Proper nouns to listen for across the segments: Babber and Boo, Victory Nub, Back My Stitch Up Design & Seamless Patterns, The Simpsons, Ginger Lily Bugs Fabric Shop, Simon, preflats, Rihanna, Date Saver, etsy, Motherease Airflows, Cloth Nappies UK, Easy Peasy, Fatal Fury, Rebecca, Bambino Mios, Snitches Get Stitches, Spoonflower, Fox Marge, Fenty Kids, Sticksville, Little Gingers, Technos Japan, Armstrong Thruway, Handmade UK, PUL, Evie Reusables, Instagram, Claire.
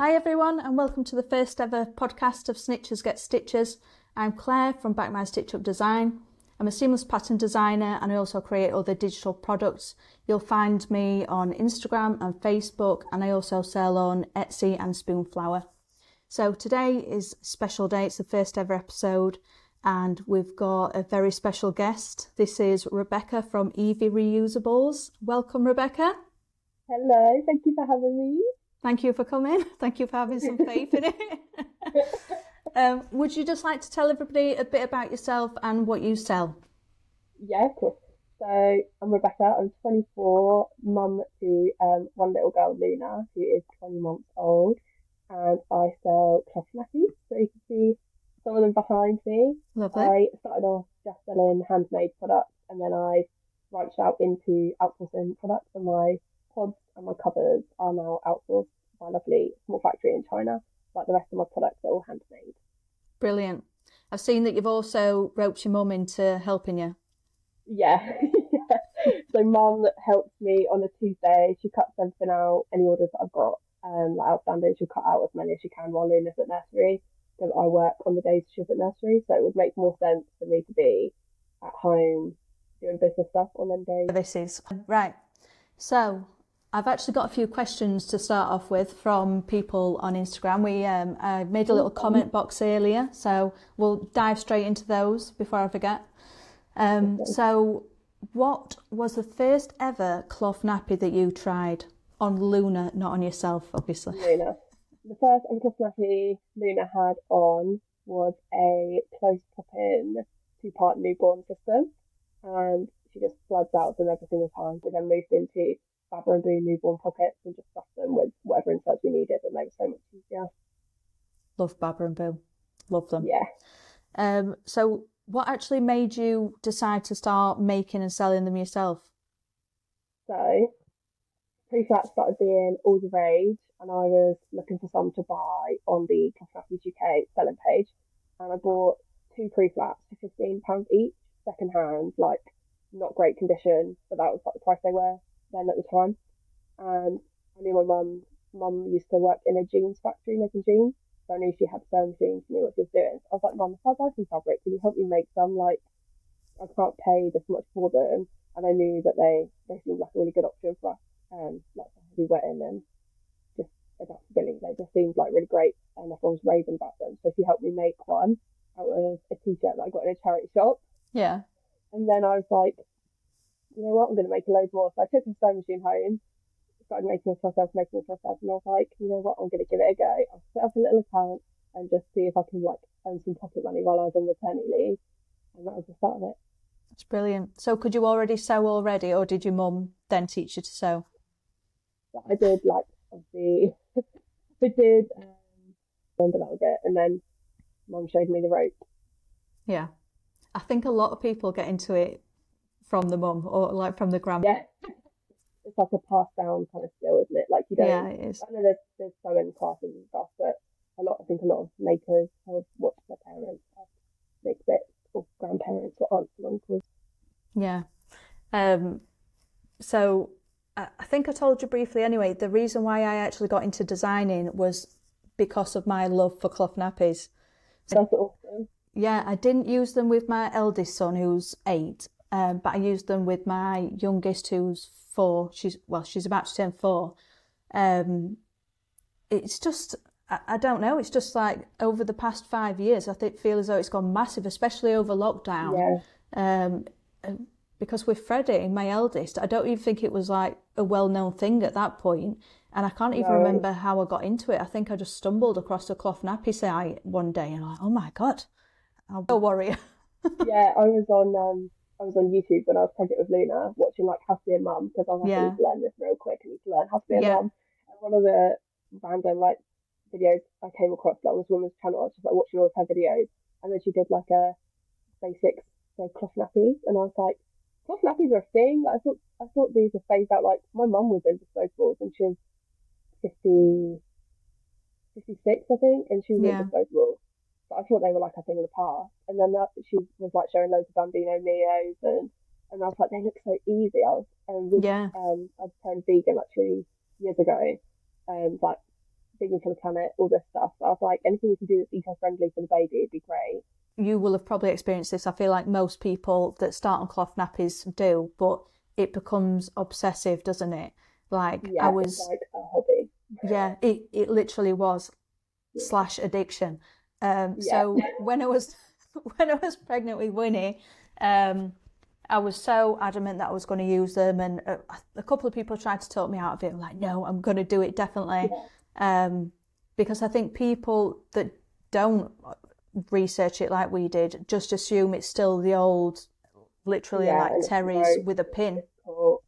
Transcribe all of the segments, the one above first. Hi everyone and welcome to the first ever podcast of Snitches Get Stitches. I'm Claire from Back My Stitch Up Design. I'm a seamless pattern designer and I also create other digital products. You'll find me on Instagram and Facebook, and I also sell on Etsy and Spoonflower. So today is a special day, it's the first ever episode and we've got a very special guest. This is Rebecca from Evie Reusables. Welcome Rebecca. Hello, thank you for having me. Thank you for coming. Thank you for having some faith in it. Would you just like to tell everybody a bit about yourself and what you sell? Yeah, of course. So I'm Rebecca. I'm 24, mum to one little girl, Luna, who is 20 months old. And I sell Cloth Nappies. So you can see some of them behind me. Lovely. I started off just selling handmade products, and then I branched out into outsourcing products, and my pods and my covers are now outsourced by a lovely small factory in China, but the rest of my products are all handmade. Brilliant. I've seen that you've also roped your mum into helping you. Yeah. So mum helps me on a Tuesday. She cuts everything out, any orders that I've got like outstanding. She'll cut out as many as she can while Luna's at nursery, because I work on the days she's at nursery, so it would make more sense for me to be at home doing business stuff on them days. This is right. So I've actually got a few questions to start off with from people on Instagram. I made a little comment box earlier, so we'll dive straight into those before I forget. So what was the first ever cloth nappy that you tried? On Luna, not on yourself, obviously. Luna. The first ever cloth nappy Luna had on was a close pop-in two-part newborn system, and she just floods out of them every single time. We then moved into Babber and Boo newborn pockets and just stuff them with whatever inserts we needed, and they were so much easier. Love Babber and Boo. Love them. Yeah. So what actually made you decide to start making and selling them yourself? So pre-flats started being all the rage, and I was looking for some to buy on the Cloth Nappies UK selling page, and I bought two pre-flats for £15 each, second hand, like not great condition, but that was like the price they were then at the time. And I knew my mum used to work in a jeans factory making jeans, so I knew she had some jeans, knew what she was doing. So I was like, Mum, if I buy some fabric, can you help me make some? Like, I can't pay this much for them, and I knew that they seemed like a really good option for us, like we went in and just adaptability. They just seemed like really great, and everyone was raving about them. So she helped me make one out of a t-shirt that I got in a charity shop. Yeah. And then I was like, you know what, I'm going to make a load more. So I took the sewing machine home, started making it for myself, and I was like, you know what, I'm going to give it a go. I'll set up a little account and just see if I can like earn some pocket money while I was on maternity leave. And that was the start of it. That's brilliant. So could you already sew already, or did your mum then teach you to sew? I did, like, obviously, I did learn a little bit, and then mum showed me the rope. Yeah. I think a lot of people get into it from the mum, or like from the grandma. Yeah, it's like a passed down kind of skill, isn't it? Like, you don't. Yeah, it is. I know there's sewing classes and stuff, but I think a lot of makers would watch their parents make bits, or grandparents or aunts and uncles. Yeah. So I think I told you briefly anyway, the reason why I actually got into designing was because of my love for cloth nappies. That's awesome. Yeah, I didn't use them with my eldest son, who's 8. But I used them with my youngest, who's 4. She's about to turn 4. It's just, I don't know, it's just like over the past 5 years, I think feel as though it's gone massive, especially over lockdown. Yeah. Because with Freddie, my eldest, I don't even think it was like a well-known thing at that point, and I can't even remember how I got into it. I think I just stumbled across a cloth nappy site one day, and I'm like, oh my God, I'm a warrior. Yeah, I was on YouTube when I was pregnant with Luna, watching like How to Be a Mum, because I was like, I need to learn this real quick, I need to learn How to Be a Mum. And one of the random like videos I came across, like, was woman's channel. I was just like watching all of her videos, and then she did like a basics of cloth nappies, and I was like, cloth nappies are a thing. Like, I thought these were phased out. Like, my mum was in disposables, and she was 56, I think, and she was in disposables. But I thought they were like a thing of the past, and then she was like showing loads of Bambino Mios, and I was like, they look so easy. I turned vegan like 3 years ago, like Digital Planet, all this stuff. So I was like, anything we can do that's eco-friendly for the baby would be great. You will have probably experienced this. I feel like most people that start on cloth nappies do, but it becomes obsessive, doesn't it? Like, yeah, I was, it's like a hobby. Yeah, it literally was / addiction. So when I was pregnant with Winnie, I was so adamant that I was going to use them, and a couple of people tried to talk me out of it. I'm like, no, I'm going to do it, definitely. Yeah. Because I think people that don't research it like we did just assume it's still the old, literally, like terries with a pin. Cool.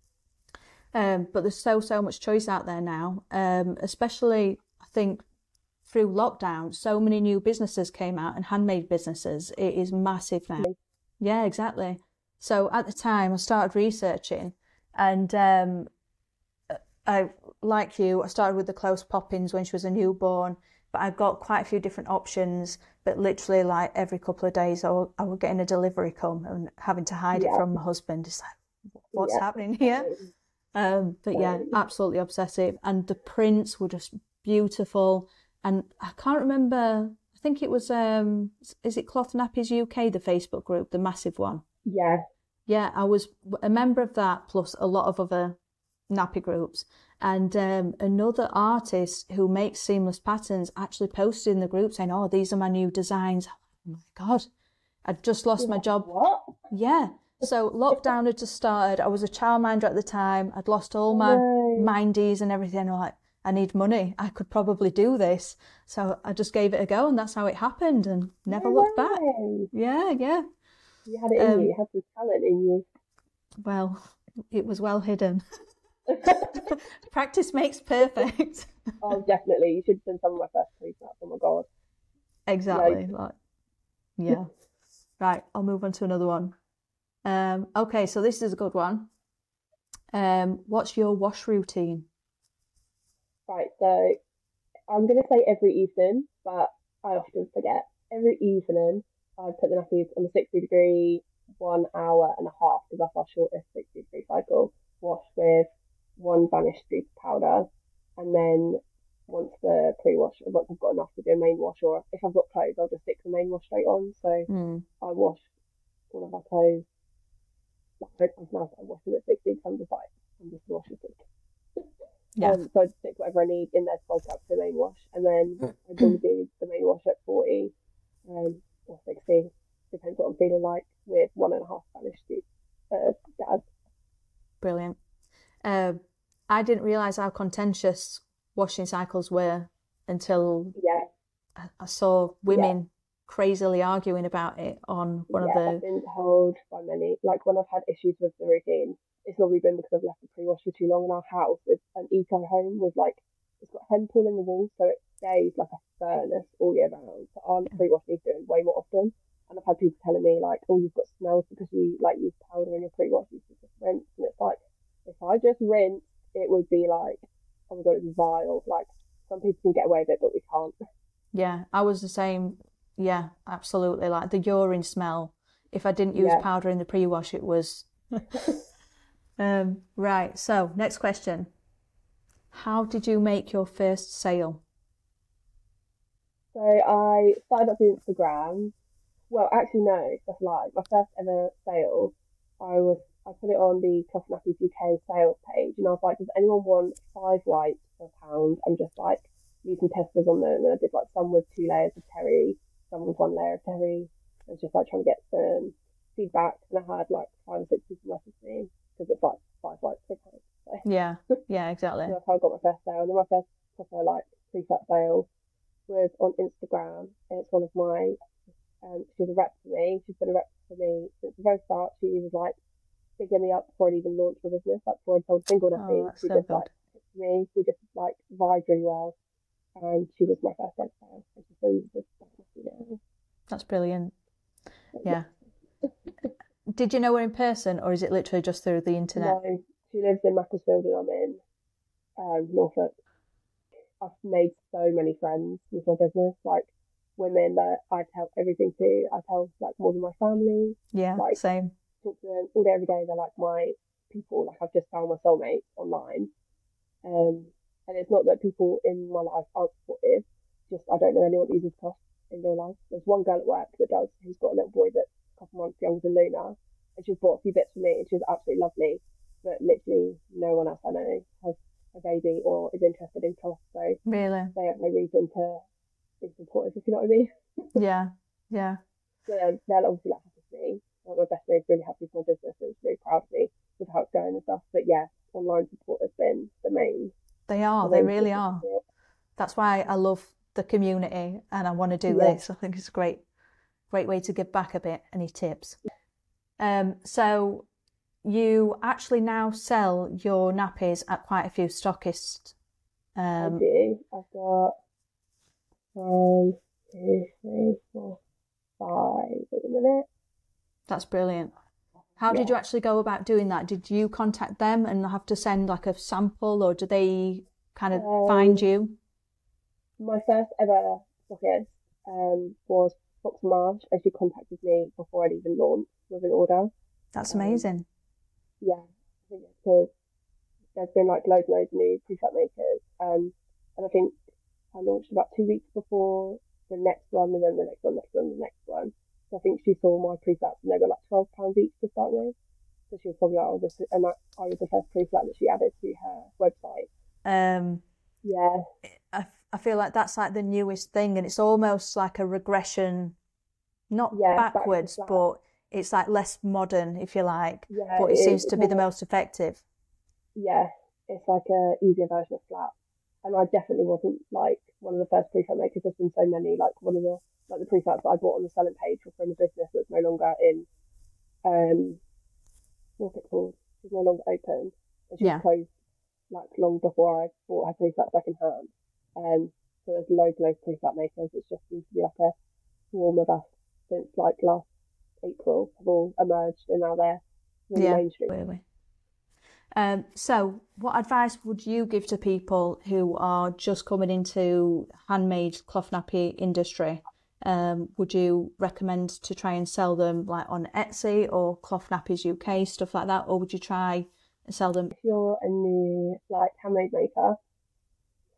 But there's so much choice out there now, especially, I think, through lockdown, so many new businesses came out, and handmade businesses. It is massive now. Yeah, exactly. So at the time, I started researching, and I, like you, I started with the Close Poppins when she was a newborn, but I got quite a few different options. But literally, like, every couple of days, I was getting a delivery come and having to hide it from my husband. It's like, what's happening here? But yeah, absolutely obsessive. And the prints were just beautiful. And I can't remember, I think it was, is it Cloth Nappies UK, the Facebook group, the massive one? Yeah. Yeah, I was a member of that, plus a lot of other nappy groups. And another artist who makes seamless patterns actually posted in the group saying, oh, these are my new designs. Oh, my God. I'd just lost my job. What? Yeah. So lockdown had just started. I was a childminder at the time. I'd lost all my mindies and everything. I'm like, I need money. I could probably do this. So I just gave it a go, and that's how it happened, and never looked back. Yeah, yeah. You had it in you. You had some talent in you. Well, it was well hidden. Practice makes perfect. Oh, definitely. You should have done some of my first three snaps. Oh, my God. Exactly. Like, yeah. Right, I'll move on to another one. Okay, so this is a good one. What's your wash routine? Right, so I'm going to say every evening, but I often forget. Every evening, I put the nappies on the 60-degree 1.5 hours, because that's our shortest 60-degree cycle. Wash with 1 Vanished Super Powder. And then once the pre-wash, once I've got enough to do a main wash, or if I've got clothes, I'll just stick the main wash straight on. So I wash all of my clothes. Like, now I'm washing at 60, so I'm just like, I'm just washing at 60. Yeah. So I just stick whatever I need in there to bulk up the main wash. And then I do the main wash at 40. Or 60, depends what I'm feeling like, with 1.5 Spanish dad. Brilliant. I didn't realise how contentious washing cycles were until I saw women crazily arguing about it on one of the... I've been told by many, like, when I've had issues with the routine, it's normally been because I've left the pre-wash for too long in our house. It's an eco home with, like, it's got hen pool in the wall, so it stays like a furnace all year round. So our pre-wash needs doing way more often. And I've had people telling me, like, oh, you've got smells because you, like, use powder in your pre-wash, you should just rinse. And it's like, if I just rinse, it would be like, oh my God, it's vile. Like, some people can get away with it, but we can't. Yeah, I was the same. Yeah, absolutely. Like, the urine smell. If I didn't use powder in the pre-wash, it was... Right, so next question. How did you make your first sale? So I started up on Instagram. Well, actually, no, that's a lie. My first ever sale, I put it on the Cloth Nappies UK sales page, and I was like, does anyone want 5 whites for £1? I'm just like using testers on them, and I did like some with 2 layers of terry, some with 1 layer of terry. I was just like trying to get some feedback, and I had like 5 or 6 people message me because it's like 5 whites for £1. So. Yeah, exactly. So that's how I got my first sale, and then my first proper like pre-set sale was on Instagram, and it's one of my she's a rep for me. She's been a rep for me since the very start. She was like picking me up before I even launched my business, like before I sold single nappies. She so just good. Like for me, we just like vibed really well, and she was my first head fan. That's brilliant. Yeah. Did you know her in person, or is it literally just through the internet? No, she lives in Macclesfield and I'm in Norfolk. I've made so many friends with my business, like women that I tell everything to. I tell like more than my family. Yeah, like, same. Talk to them all day, every day. They're like my people. Like, I've just found my soulmate online. And it's not that people in my life aren't supportive, just I don't know anyone who uses cloth in real life. There's one girl at work that does, who's got a little boy that's a couple months younger than Luna, and she's bought a few bits for me, and she's absolutely lovely, but literally no one else I know has a baby or is interested in cloth, so really they have no reason to be supportive, if you know what I mean. Yeah. So they're obviously like happy with me. Like my best mate's really happy with my business and really proud of me with how it's going and stuff. But yeah, online support has been the main. They are, they really are. That's why I love the community and I want to do this. I think it's a great way to give back a bit. Any tips? So you actually now sell your nappies at quite a few stockists. I do. I've got 1, 2, 3, 4, 5 at the minute. That's brilliant. How did you actually go about doing that? Did you contact them and have to send like a sample, or do they kind of find you? My first ever stockist was Fox Marge, and she contacted me before I'd even launched with an order. That's amazing. Yeah, because there's been like loads and loads of new prefab makers, and I think I launched about 2 weeks before the next one, and then the next one, the next one. So I think she saw my prefabs, and they were like £12 each to start with. So she was probably like, oh, this, and I was the first prefab that she added to her website. Yeah. I feel like that's like the newest thing, and it's almost like a regression, not backwards, but it's like less modern, if you like. Yeah, but it seems to be the most effective. Yeah, it's like a easier version of flat. And I definitely wasn't like one of the first prefab makers. There's been so many, like one of the prefabs that I bought on the selling page for the business that's no longer in what's it called? It's no longer open. It's just closed like long before I bought her prefab second hand. So there's loads of prefab makers. It's just seems to be like a swarm of us since like last April have all emerged, and now they're really mainstream. Really. So what advice would you give to people who are just coming into handmade cloth nappy industry? Would you recommend to try and sell them like on Etsy or Cloth Nappies UK, stuff like that, or would you try and sell them? If you're a new like handmade maker,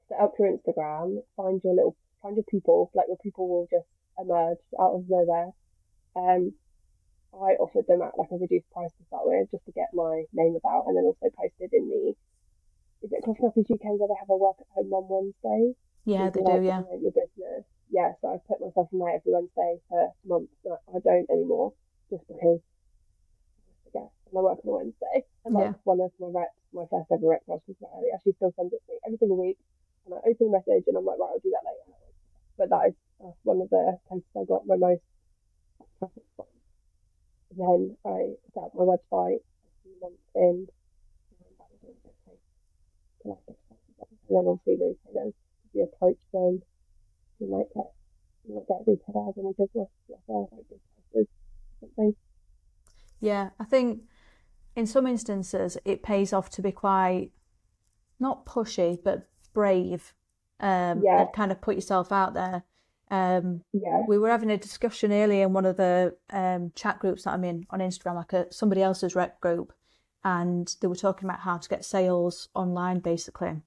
set up your Instagram, find your people. Like your people will just emerge out of nowhere. I offered them at like a reduced price to start with, just to get my name about, and then also posted in the, is it Cloth Nappies UK where they have a work at home on Wednesday? Yeah, they do. Yeah, your business. Yeah, so I put myself in there every Wednesday for months. But I don't anymore, just because I work on a Wednesday, and like one of my reps, my first ever rep, she still sends it to me every single week, and I open the message and I'm like, right, I'll do that later. But that is one of the places I got my most. Then I set up my website a few months in, and then obviously retailers, if you approach them, you might get retailers and business. Yeah, I think in some instances it pays off to be quite, not pushy, but brave, and kind of put yourself out there. We were having a discussion earlier in one of the chat groups that I'm in on Instagram, like somebody else's rep group, and they were talking about how to get sales online, basically.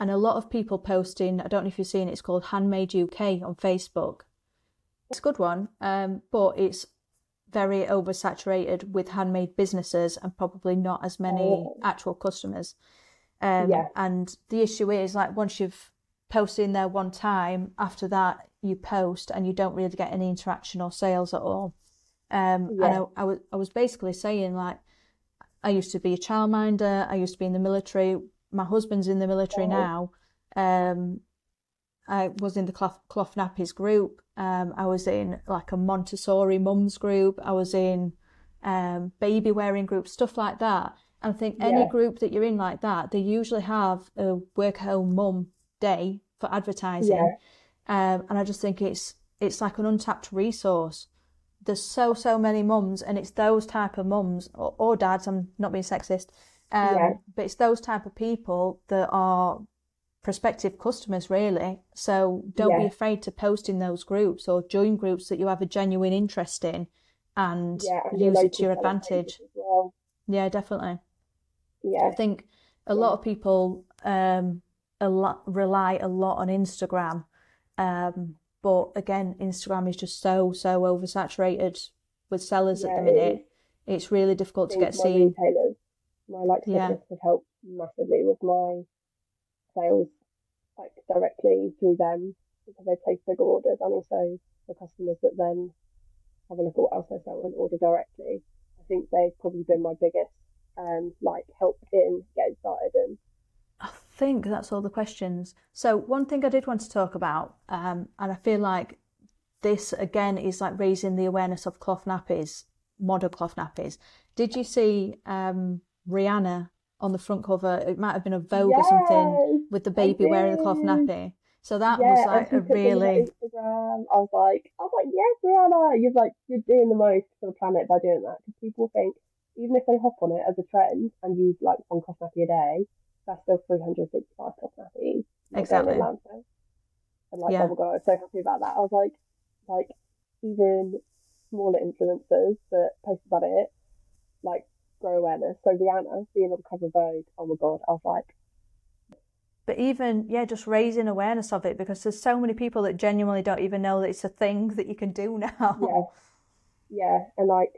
And a lot of people posting, I don't know if you've seen it, it's called Handmade UK on Facebook. It's a good one, but it's very oversaturated with handmade businesses and probably not as many actual customers. And the issue is, like, once you've posted in there one time, after that you post and you don't really get any interaction or sales at all. And I was basically saying, like, I used to be a childminder, I used to be in the military, my husband's in the military now. I was in the Cloth Nappies group. I was in like a Montessori mums group. I was in baby wearing groups, stuff like that. And I think any group that you're in like that, they usually have a work home mum day for advertising. And I just think it's like an untapped resource. There's so many mums, and it's those type of mums or dads. I'm not being sexist, but it's those type of people that are prospective customers, really. So don't be afraid to post in those groups or join groups that you have a genuine interest in, and use it to your advantage. Well. Yeah, definitely. Yeah, I think a lot of people rely a lot on Instagram, but again, Instagram is just so oversaturated with sellers at the minute. It's really difficult to get seen. Retailers, my business have helped massively with my sales, like directly through them, because they place bigger orders, and also the customers that then have a look at what else I sell and order directly. I think they've probably been my biggest help in getting started. And I think that's all the questions. So one thing I did want to talk about, and I feel like this again is like raising the awareness of cloth nappies, modern cloth nappies. Did you see Rihanna on the front cover? It might have been a Vogue or something, with the baby wearing a cloth nappy. So that was like a really... Instagram, I was like, yes, Rihanna, you're doing the most for the planet by doing that, because people think, even if they hop on it as a trend and use like one cloth nappy a day, that's still 365 cloth nappies. Exactly. And oh my god, I was so happy about that. I was like even smaller influencers that post about it, grow awareness. So Rihanna being on the cover of Vogue, oh my god, I was like... But even, just raising awareness of it, because there's so many people that genuinely don't even know that it's a thing that you can do now. Yeah, and if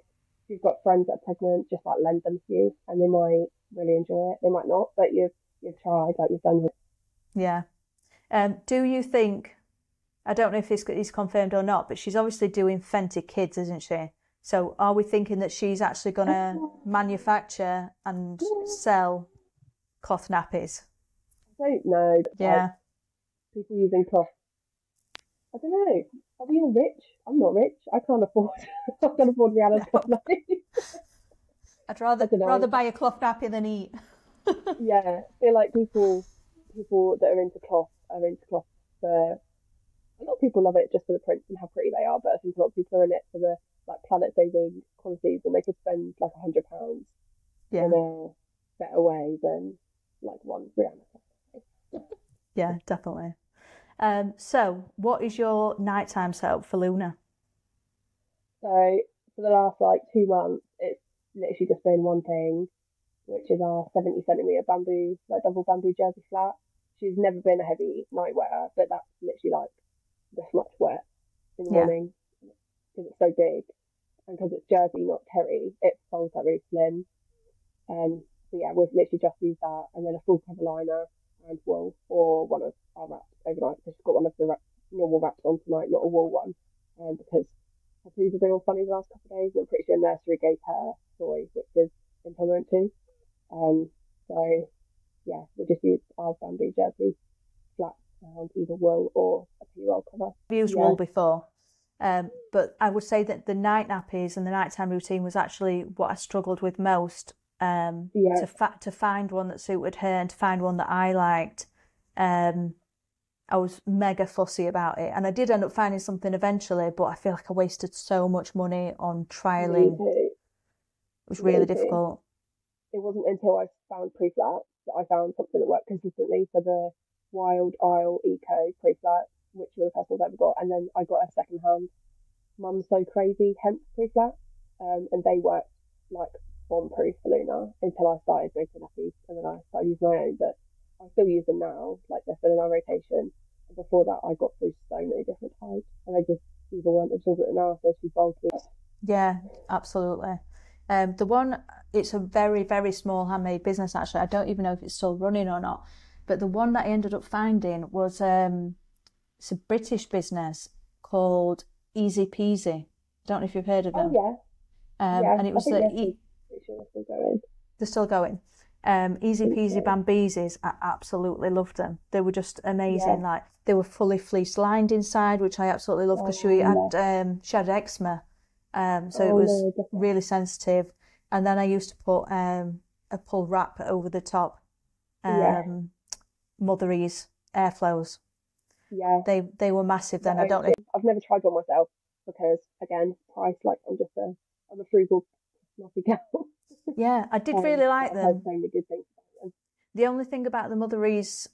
you've got friends that are pregnant, just lend them to you, and they might really enjoy it. They might not, but you've tried, you've done it. Yeah. Do you think, I don't know if this is confirmed or not, but she's obviously doing Fenty Kids, isn't she? So are we thinking that she's actually going to manufacture and sell cloth nappies? I don't know. People using cloth. I don't know. Are we all rich? I'm not rich. I can't afford Rihanna's cloth nappy. I'd rather buy a cloth nappy than eat. I feel like people that are into cloth are into cloth for... A lot of people love it just for the prints and how pretty they are, but I think a lot of people are in it for the planet-saving qualities, and they could spend £100 in a better way than one Rihanna. Yeah, definitely. So what is your nighttime setup for Luna? So for the last 2 months, it's literally just been one thing, which is our 70 centimetre bamboo, double bamboo jersey slat. She's never been a heavy night wearer, but that's literally this much wet in the morning, because it's so big, and because it's jersey, not terry, it folds really slim. So we've literally just used that, and then a full cover liner and wool, or one of our wraps overnight. She's got one of the normal wraps on tonight, not a wool one, because her food has been all funny the last couple of days. I'm pretty sure nursery gave her soy, which is intolerant to. We just used our bamboo jersey flat around either wool or a PUL cover. I've used wool before, but I would say that the night nappies and the nighttime routine was actually what I struggled with most. To find one that suited her and to find one that I liked. I was mega fussy about it, and I did end up finding something eventually, but I feel like I wasted so much money on trialing. It was really difficult. It wasn't until I found pre-flat that I found something that worked consistently. So the Wild Isle Eco pre-flat, which was the first one I ever got, and then I got a second-hand Mum's So Crazy hemp pre-flat, and they worked bomb-proof for Luna until I started making nappies, and then I started using my own, but I still use them now, they're still in our rotation. And before that, I got through so many different types, and they just either weren't absorbent enough, they're too bulky. Yeah, absolutely. The one, it's a very, very small handmade business, actually. I don't even know if it's still running or not, but the one that I ended up finding was, it's a British business called Easy Peasy. I don't know if you've heard of them. Oh, yeah. And it was they're still going. Easy Peasy Bambeesies, I absolutely loved them. They were just amazing. Yeah. They were fully fleece lined inside, which I absolutely loved, because she had eczema, so it was really sensitive. And then I used to put a pull wrap over the top. Motherease Airflows. Yeah, they were massive then. I don't know. I've never tried one myself because, again, price. I'm a frugal. Yeah, I did really like them. The only thing about the Motherease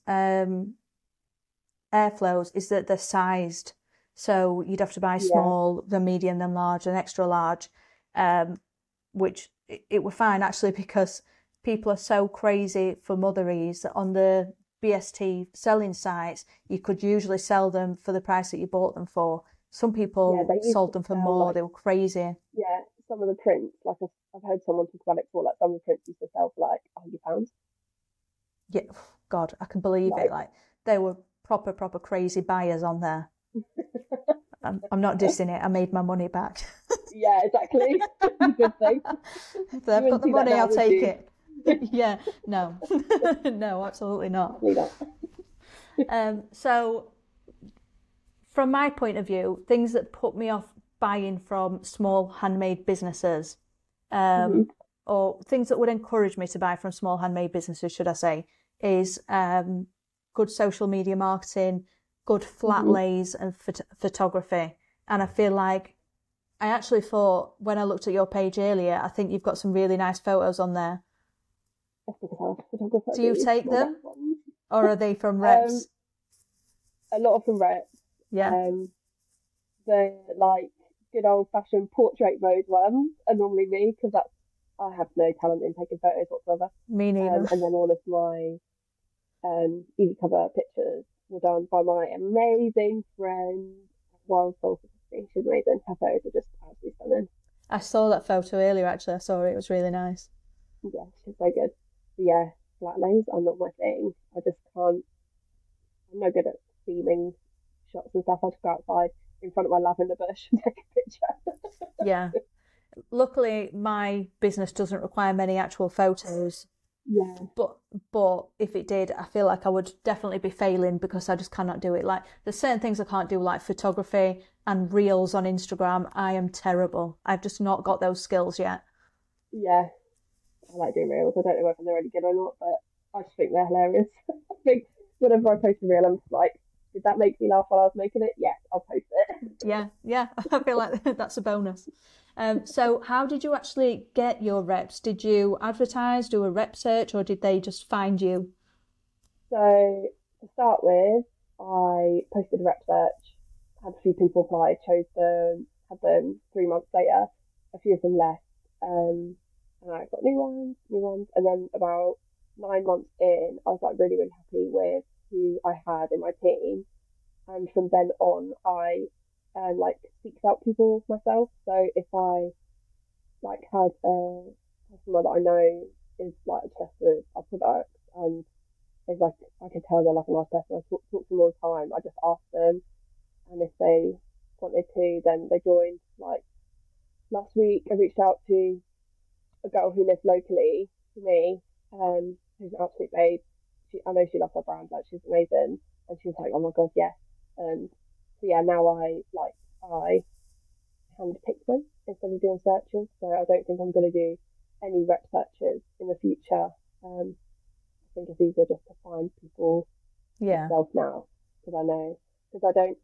Airflows is that they're sized, so you'd have to buy small, then medium, then large, and extra large, which it were fine actually, because people are so crazy for Motherease that on the BST selling sites, you could usually sell them for the price that you bought them for. Some people sold them for more, like, they were crazy. Yeah, some of the prints, like I've heard someone talk about it before, like some of the prints used to sell for like £100. Yeah, God, I can believe it. Like, they were proper crazy buyers on there. I'm not dissing it, I made my money back. Yeah, exactly. Good thing. If they've got the money, I'll take it. Yeah, no. No, absolutely not. So from my point of view, things that put me off buying from small handmade businesses, or things that would encourage me to buy from small handmade businesses, should I say, is good social media marketing, good flat lays and photography. And I feel like, I actually thought, when I looked at your page earlier, I think you've got some really nice photos on there. Do you take them, or are they from reps? A lot of them reps. Yeah. They're like good old-fashioned portrait mode ones are normally me, because that's, I have no talent in taking photos whatsoever. Me neither. And then all of my easy cover pictures were done by my amazing friend Wild Isle Eco. She's amazing. Her photos are just absolutely stunning. I saw that photo earlier. Actually, I saw it. It was really nice. Yeah, she's so good. Yeah, flat lays are not my thing. I just can't. I'm no good at theming shots and stuff. I just go outside in front of my lavender bush and take a picture. Yeah. Luckily, my business doesn't require many actual photos. Yeah. But if it did, I feel like I would definitely be failing, because I just cannot do it. Like, there's certain things I can't do, like photography and reels on Instagram. I am terrible. I've just not got those skills yet. Yeah. I like doing reels. I don't know whether they're really good or not, but I just think they're hilarious. I think whenever I post a reel, I'm just like, did that make me laugh while I was making it? Yes, I'll post it. Yeah. I feel like that's a bonus. So how did you actually get your reps? Did you advertise, do a rep search, or did they just find you? So to start with, I posted a rep search, had a few people apply, chose them, had them 3 months later, a few of them left. And I got new ones. And then about 9 months in, I was like really, really happy with who I had in my team. And from then on, I like seeked out people myself. So if I like had someone that I know is like obsessed with our products, and it's like I can tell they're like a nice person, I talk to them all the time. I just asked them, and if they wanted to, then they joined. Like last week, I reached out to a girl who lives locally to me, who's an absolute babe. I know she loves her brand, like she's amazing, and she was like, oh my god, yes. So yeah, now I handpick them instead of doing searches, so I don't think I'm going to do any rep searches in the future. I think it's easier just to find people myself now, because I know, because I don't,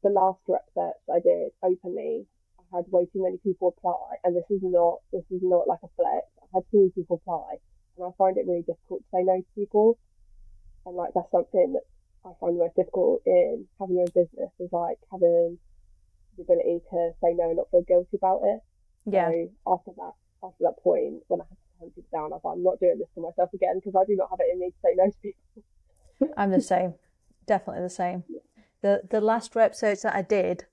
the last rep search I did openly, I had way too many people apply, and this is not like a flex. I had too many people apply, and I find it really difficult to say no to people. And like, that's something that I find most difficult in having your own business, is like having the ability to say no and not feel guilty about it. Yeah. So after that point, when I had to hand people down, I thought, I'm not doing this to myself again, because I do not have it in me to say no to people. I'm the same, definitely the same. Yeah. The last rep search that I did,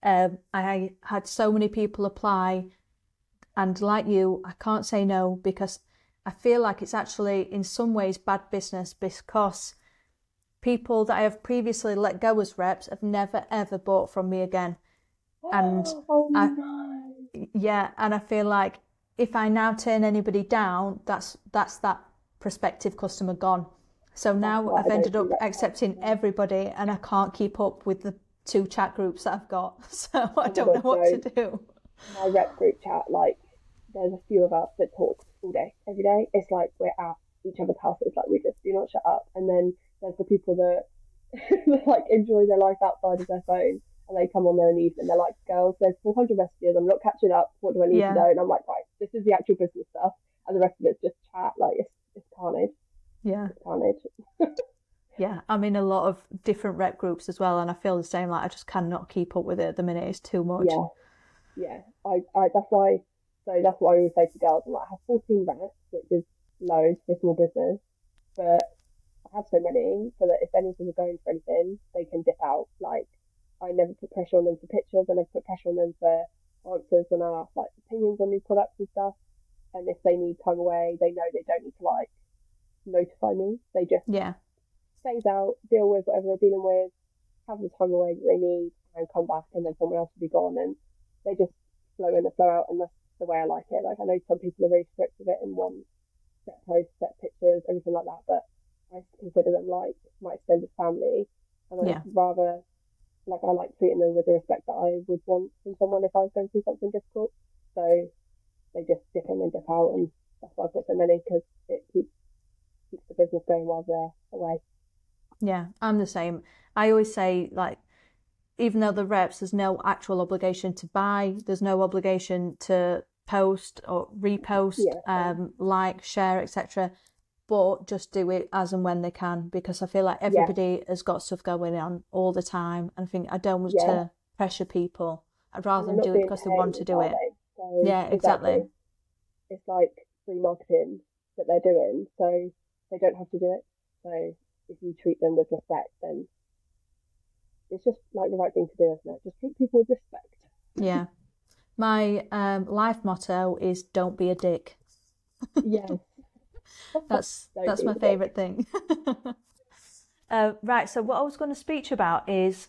I had so many people apply, and like you, I can't say no, because I feel like it's actually in some ways bad business, because people that I have previously let go as reps have never ever bought from me again. And and I feel like if I now turn anybody down, that's that prospective customer gone. So now I've ended up accepting everybody, and I can't keep up with the 2 chat groups that I've got, so I don't know what to do. My rep group chat, like, there's a few of us that talk all day, every day. It's like we're at each other's houses, like we just do not shut up. And then there's the people that like enjoy their life outside of their phone, and they come on there in the evening. They're like, girls, there's 400 messages, I'm not catching up, what do I need to know? And I'm like, right, this is the actual business stuff, and the rest of it's just chat. Like, it's carnage. Yeah, it's carnage. Yeah, I'm in a lot of different rep groups as well, and I feel the same. Like, I just cannot keep up with it at the minute. It's too much. Yeah. I that's why. So that's why I always say to girls, I'm like, I have 14 reps, which is loads for small business, but I have so many so that if any of them are going for anything, they can dip out. Like, I never put pressure on them for pictures. I never put pressure on them for answers when I ask like opinions on new products and stuff. And if they need time away, they know they don't need to like notify me. They just stays out, deal with whatever they're dealing with, have the time away that they need, and come back, and then someone else will be gone, and they just flow in and flow out, and that's the way I like it. Like, I know some people are really strict with it and want set posts, set pictures, everything like that, but I consider them like my extended family, and I rather, like, I like treating them with the respect that I would want from someone if I was going through something difficult. So they just dip in and dip out, and that's why I've got so many, because it keeps the business going while they're away. Yeah, I'm the same. I always say, like, even though the reps, there's no actual obligation to buy, there's no obligation to post or repost, like, share, etc. But just do it as and when they can, because I feel like everybody has got stuff going on all the time, and I think I don't want to pressure people. I'd rather them do it because they want to do it. So yeah, exactly. It's like free marketing that they're doing, so they don't have to do it. So if you treat them with respect, then it's just like the right thing to do, isn't it? Just treat people with respect. Yeah. My life motto is don't be a dick. Yeah. That's my favourite thing. Right, so what I was going to speak to you about is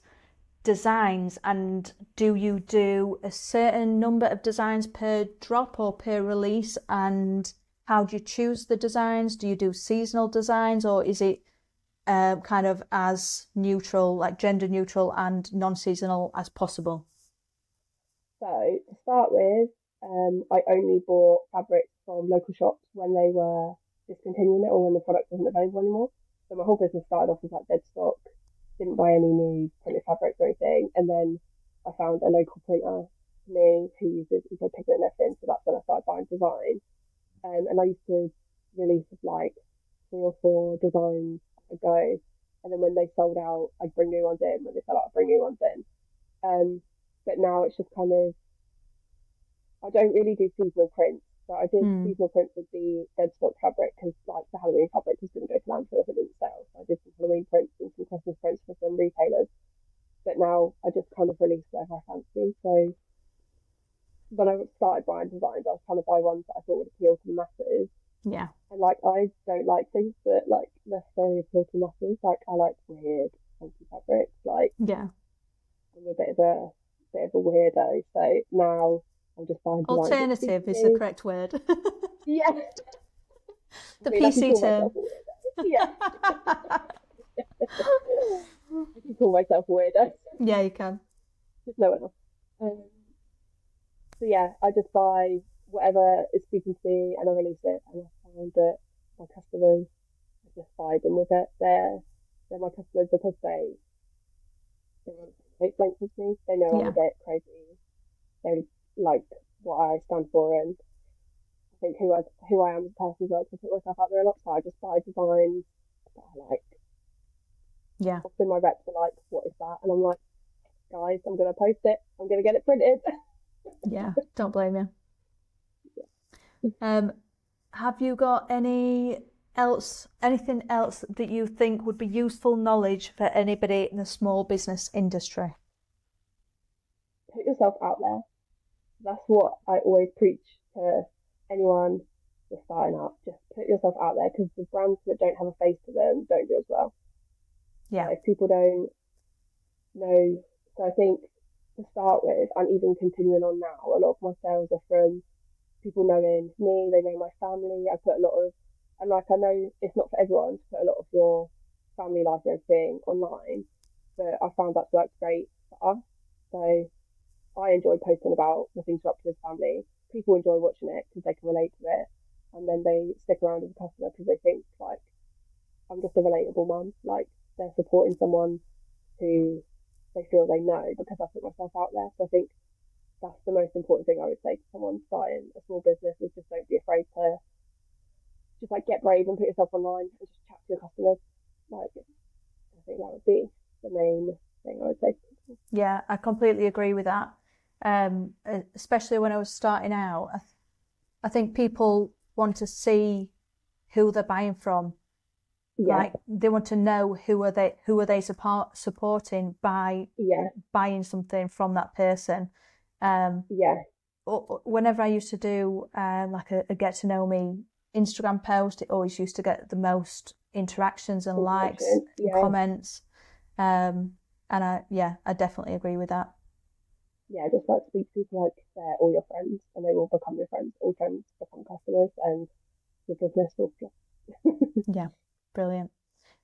designs, and do you do a certain number of designs per drop or per release, and how do you choose the designs? Do you do seasonal designs, or is it kind of as neutral, like gender neutral and non-seasonal as possible? So to start with, I only bought fabrics from local shops when they were discontinuing it or when the product wasn't available anymore. So my whole business started off with like dead stock, didn't buy any new printed fabrics or anything, and then I found a local printer to me who uses eco pigment and everything, so that's when I started buying design. And I used to release like 3 or 4 designs ago, and then when they sold out I'd bring new ones in, when they sell out I'd bring new ones in, but now it's just kind of, I don't really do seasonal prints. So I did seasonal prints with the dead stock fabric, because like the Halloween fabric just didn't go to landfill if it didn't sell, so I did some Halloween prints and some Christmas prints for some retailers, but now I just kind of release whatever I fancy. So when I started buying designs, I was trying to buy ones that I thought would appeal to the masses. Yeah. And like, I don't like things that like necessarily appeal to masses. Like, I like weird funky fabrics. Like, yeah, I'm a bit of a weirdo. So now I'm just buying alternative is the correct word. Yeah. The PC term. Yeah. I can call myself a weirdo. Yeah, you can. There's no one else. So yeah, I just buy whatever is speaking to me, and I release it, and I find that my customers, I just buy them with it. They're my customers because they want to take length with me. They know I'm a bit crazy. They like what I stand for, and I think who I am as a person as well, because I put myself out there a lot, so I just buy designs that I like. Yeah. Often my reps are like, what is that? And I'm like, guys, I'm going to post it. I'm going to get it printed. Yeah, don't blame you. Have you got anything else that you think would be useful knowledge for anybody in the small business industry? Put yourself out there. That's what I always preach to anyone just starting up. Just put yourself out there, because the brands that don't have a face to them don't do as well. Yeah. Like, people don't know. So I think to start with, and even continuing on now, a lot of my sales are from people knowing me, they know my family. I put a lot of, and like, I know it's not for everyone to put a lot of your family life and everything online, but I found that's worked great for us. So I enjoy posting about the things we're up to with family. People enjoy watching it because they can relate to it, and then they stick around as a customer because they think, like, I'm just a relatable mum. Like, they're supporting someone who they feel they know because I put myself out there. So I think that's the most important thing I would say to someone starting a small business, is just don't be afraid to just like get brave and put yourself online and just chat to your customers. Like, I think that would be the main thing I would say to people. Yeah, I completely agree with that. Especially when I was starting out, I think people want to see who they're buying from. Yeah. Like they want to know who are they supporting by buying something from that person. Whenever I used to do like a get to know me Instagram post, it always used to get the most interactions and likes, and comments. And I definitely agree with that. Yeah, I just like to speak to people like they're all your friends, and they will become your friends. All friends become customers, and your business will just yeah. Brilliant.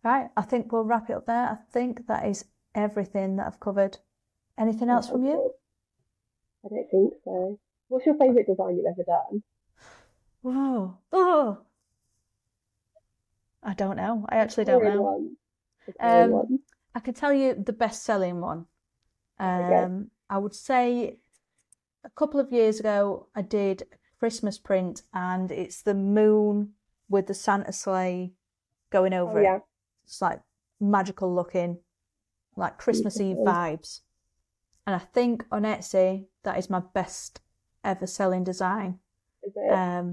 Right, I think we'll wrap it up there. I think that is everything that I've covered. Anything else from you? I don't think so. What's your favourite design you've ever done? Whoa. Oh. I don't know. I actually don't know. I can tell you the best-selling one. I would say a couple of years ago I did a Christmas print, and it's the moon with the Santa sleigh going over it. It's like magical looking, like Christmassy vibes. And I think on Etsy that is my best ever selling design. Is it?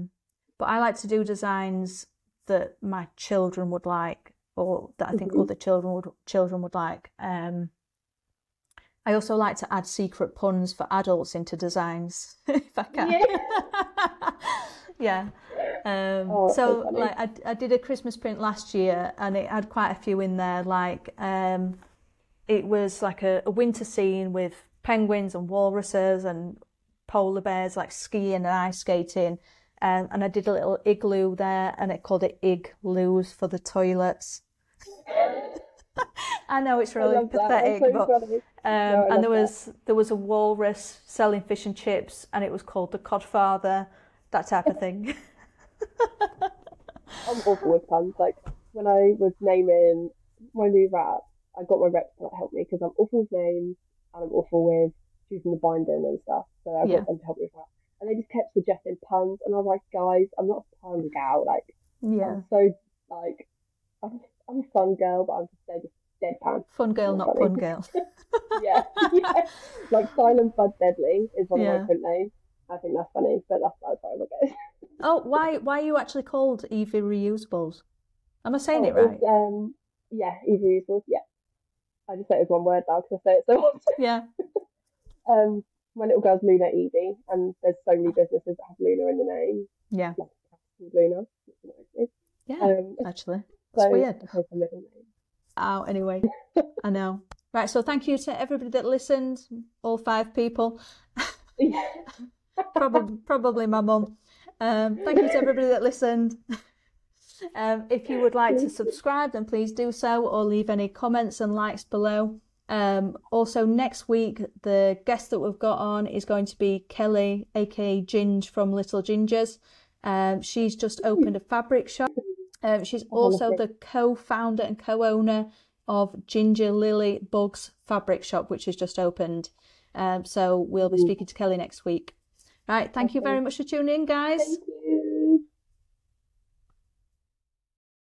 But I like to do designs that my children would like, or that I think other children would like. I also like to add secret puns for adults into designs if I can. Yeah. So like I did a Christmas print last year, and it had quite a few in there. Like it was like a winter scene with penguins and walruses and polar bears, like skiing and ice skating. And I did a little igloo there, and it called it igloos for the toilets. I know it's really pathetic, so and there was a walrus selling fish and chips, and it was called the Codfather. That type of thing. I'm awful with puns. Like when I was naming my new wrap, I got my reps to help me, because I'm awful with names and I'm awful with choosing the binding and stuff. So I got them to help me with that, and they just kept suggesting puns, and I was like, guys, I'm not a pun gal. Like, I'm so like I'm a fun girl, but I'm just deadpan. Fun girl, not pun girl. Yeah. Like Silent Bud Deadly is one of my print names. I think that's funny, but that's how I guess. Oh, why are you actually called Evie Reusables? Am I saying it right? Yeah, Evie Reusables, yeah. I just say it as one word now because I say it so much. Yeah. My little girl's Luna Evie, and there's so many businesses that have Luna in the name. Yeah. Like Luna. Yeah, actually. That's weird. Oh, anyway. I know. Right, so thank you to everybody that listened, all 5 people. Yeah. Probably my mum. Thank you to everybody that listened. If you would like to subscribe, then please do so, or leave any comments and likes below. Also, next week the guest that we've got on is going to be Kelly, aka Ginge from Little Gingers. She's just opened a fabric shop. She's also the co-founder and co-owner of Ginger Lily Bugs Fabric Shop, which has just opened. So we'll be speaking to Kelly next week. Right, thank you very much for tuning in, guys.